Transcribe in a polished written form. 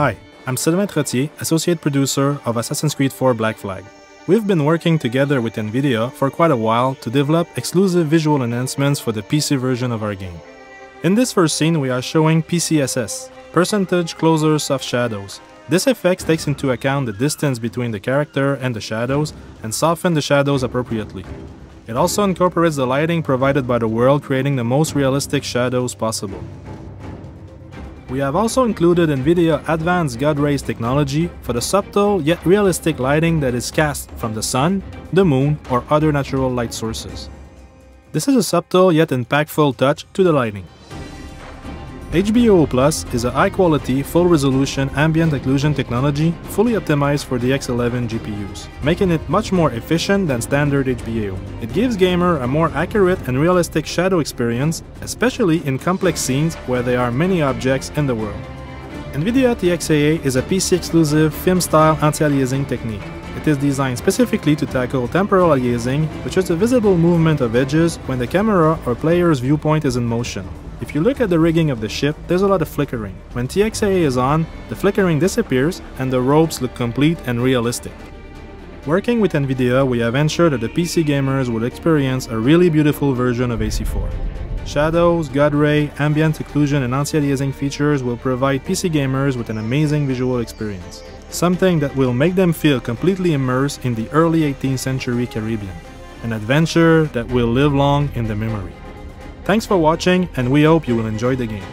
Hi, I'm Sylvain Trottier, Associate Producer of Assassin's Creed IV: Black Flag. We've been working together with NVIDIA for quite a while to develop exclusive visual enhancements for the PC version of our game. In this first scene, we are showing PCSS, Percentage Closures of Shadows. This effect takes into account the distance between the character and the shadows and softens the shadows appropriately. It also incorporates the lighting provided by the world, creating the most realistic shadows possible. We have also included NVIDIA Advanced God Rays technology for the subtle yet realistic lighting that is cast from the sun, the moon, or other natural light sources. This is a subtle yet impactful touch to the lighting. HBAO Plus is a high-quality, full-resolution ambient occlusion technology fully optimized for the X11 GPUs, making it much more efficient than standard HBAO. It gives gamers a more accurate and realistic shadow experience, especially in complex scenes where there are many objects in the world. NVIDIA TXAA is a PC-exclusive film-style anti-aliasing technique. It is designed specifically to tackle temporal aliasing, which is the visible movement of edges when the camera or player's viewpoint is in motion. If you look at the rigging of the ship, there's a lot of flickering. When TXAA is on, the flickering disappears and the ropes look complete and realistic. Working with NVIDIA, we have ensured that the PC gamers will experience a really beautiful version of AC4. Shadows, God Ray, ambient occlusion and anti-aliasing features will provide PC gamers with an amazing visual experience, something that will make them feel completely immersed in the early 18th century Caribbean, an adventure that will live long in the memory. Thanks for watching, and we hope you will enjoy the game.